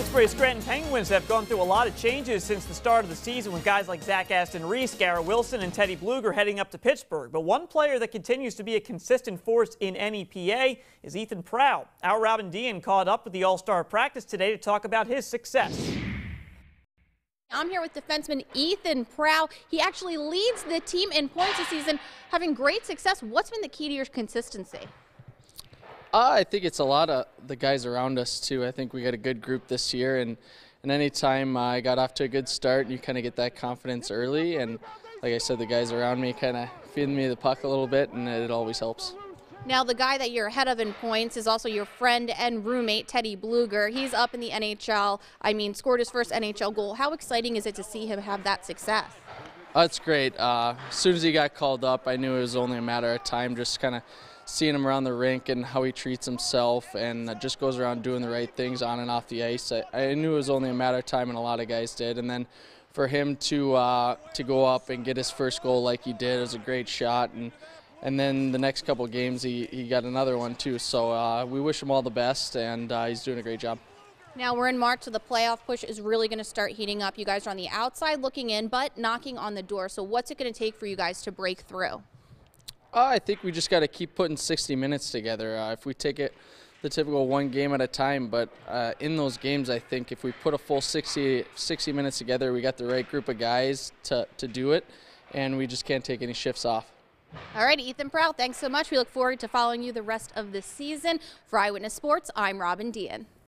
Wilkes-Barre's Scranton Penguins have gone through a lot of changes since the start of the season, with guys like Zach Aston Reese, Garrett Wilson, and Teddy Blueger heading up to Pittsburgh. But one player that continues to be a consistent force in NEPA is Ethan Prowl. Our Robin Deehan caught up with the All-Star practice today to talk about his success. I'm here with defenseman Ethan Prowl. He actually leads the team in points this season, having great success. What's been the key to your consistency? I think it's a lot of the guys around us, too. I think we got a good group this year, and any time I got off to a good start, you kind of get that confidence early. And like I said, the guys around me kind of feed me the puck a little bit, and it always helps. Now, the guy that you're ahead of in points is also your friend and roommate, Teddy Blueger. He's up in the NHL. Scored his first NHL goal. How exciting is it to see him have that success? That's great. As soon as he got called up, I knew it was only a matter of time, just kind of seeing him around the rink and how he treats himself and just goes around doing the right things on and off the ice. I knew it was only a matter of time, and a lot of guys did. And then for him to go up and get his first goal like he did, it was a great shot. And then the next couple of games, he got another one, too. So we wish him all the best, and he's doing a great job. Now we're in March, so the playoff push is really going to start heating up. You guys are on the outside looking in, but knocking on the door. So what's it going to take for you guys to break through? I think we just got to keep putting 60 minutes together. If we take it the typical one game at a time, but in those games, I think if we put a full 60 minutes together, we got the right group of guys to do it, and we just can't take any shifts off. All right, Ethan Prowl, thanks so much. We look forward to following you the rest of the season. For Eyewitness Sports, I'm Robin Deehan.